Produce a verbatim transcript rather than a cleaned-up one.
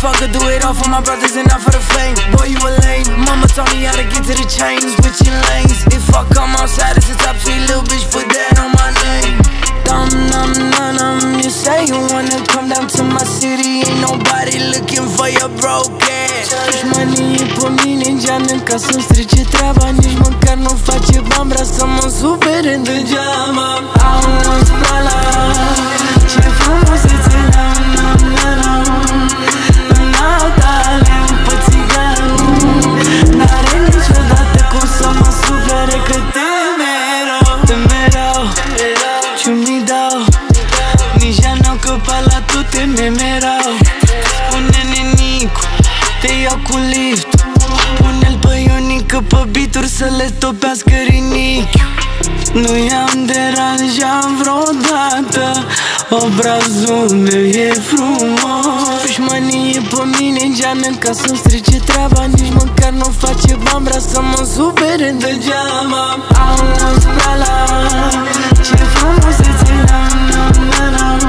Fucker, do it all for my brothers and not for the fame. Boy, you a lame. Mama told me how to get to the chain, switching lanes. If I come outside, it's a top three, little bitch, put that on my name. Dum dum dum dum. You say you wanna come down to my city, ain't nobody looking for your broke ass. Nici manii pe mine în geană, ca să-mi strice treaba. Nici măcar nu face bani, vrea să mă supere degeaba. Au un spala, ce frumusețe n-am, n-am, n-am, n-am. Te merau, pune-ne Nicu, te iau cu lift. Pune-l pe Ionică, pe bituri să le topească rinichiu. Nu i-am deranjat vreodată, obrazul meu e frumos. Dușmanii e pe mine în geană, ca să-mi strice treaba. Nici măcar nu face bani, vrea să mă supere degeaba. Au un spala, ce frumusețe n-am, n-am, n-am.